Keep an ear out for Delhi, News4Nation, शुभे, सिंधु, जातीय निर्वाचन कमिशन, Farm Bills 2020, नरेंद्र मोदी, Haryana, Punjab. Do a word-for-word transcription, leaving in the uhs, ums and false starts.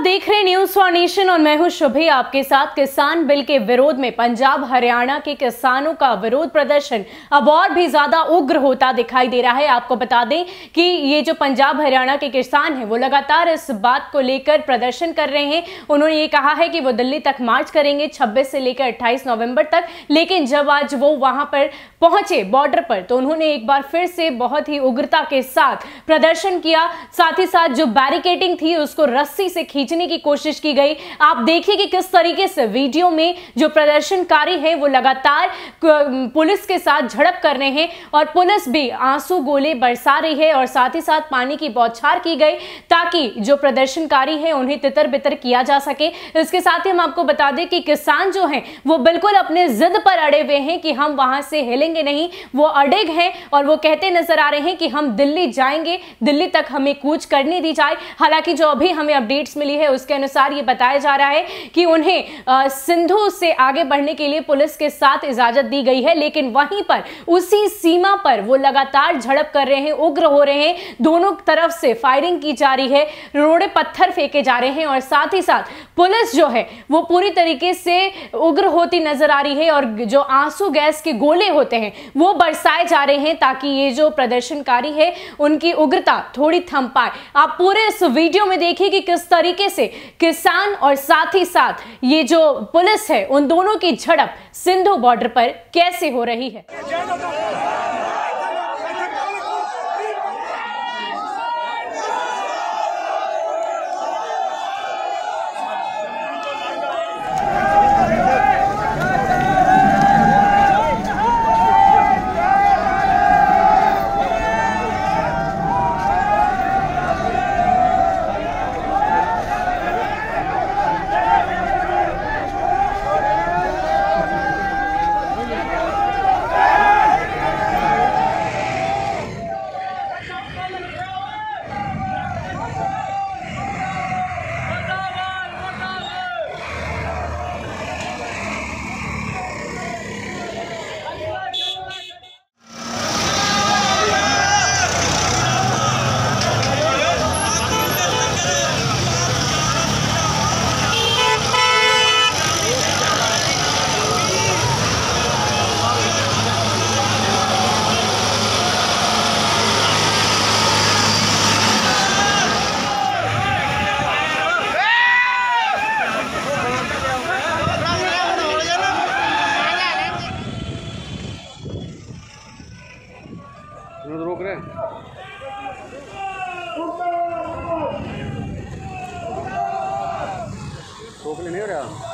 आप देख रहे हैं न्यूज़ फोर नेशन और मैं हूं शुभे आपके साथ। किसान बिल के विरोध में पंजाब हरियाणा के किसानों का विरोध प्रदर्शन अब और भी ज्यादा उग्र होता दिखाई दे रहा है। आपको बता दें कि ये जो पंजाब हरियाणा के किसान हैं वो लगातार इस बात को लेकर प्रदर्शन कर रहे हैं। उन्होंने ये कहा है कि वो दिल्ली तक मार्च करेंगे छब्बीस से लेकर अट्ठाईस नवम्बर तक। लेकिन जब आज वो वहां पर पहुंचे बॉर्डर पर तो उन्होंने एक बार फिर से बहुत ही उग्रता के साथ प्रदर्शन किया। साथ ही साथ जो बैरिकेडिंग थी उसको रस्सी से खींचने की कोशिश की गई। आप देखिए कि किस तरीके से वीडियो में जो प्रदर्शनकारी हैं वो लगातार पुलिस के साथ झड़प कर रहे हैं और पुलिस भी आंसू गोले बरसा रही है और साथ ही साथ पानी की बौछार की गई ताकि जो प्रदर्शनकारी हैं उन्हें तितर बितर किया जा सके। इसके साथ ही हम आपको बता दें कि किसान जो हैं वो बिल्कुल अपने जिद पर अड़े हुए हैं कि हम वहां से हिलेंगे नहीं। वो अड़िग हैं और वो कहते नजर आ रहे हैं कि हम दिल्ली जाएंगे, दिल्ली तक हमें कूच करने दी जाए। हालांकि जो अभी हमें अपडेट्स मिली है उसके अनुसार ये बताया जा रहा है कि उन्हें सिंधु से आगे बढ़ने के लिए पुलिस के साथ इजाजत दी गई है। लेकिन वहीं पर उसी सीमा पर वो लगातार झड़प कर रहे हैं, उग्र हो रहे हैं। दोनों तरफ से फायरिंग की जा रही है, रोड़े पत्थर फेंके जा रहे हैं और साथ ही साथ पुलिस जो है वो पूरी तरीके से उग्र होती नजर आ रही है और जो आंसू गैस के गोले होते हैं वो बरसाए जा रहे हैं ताकि ये जो प्रदर्शनकारी है उनकी उग्रता थोड़ी थम पाए। आप पूरे इस वीडियो में देखिए कि किस तरीके से किसान और साथ ही साथ ये जो पुलिस है उन दोनों की झड़प सिंधु बॉर्डर पर कैसे हो रही है। रोक रहे हैं, रोकने नहीं हो रहा।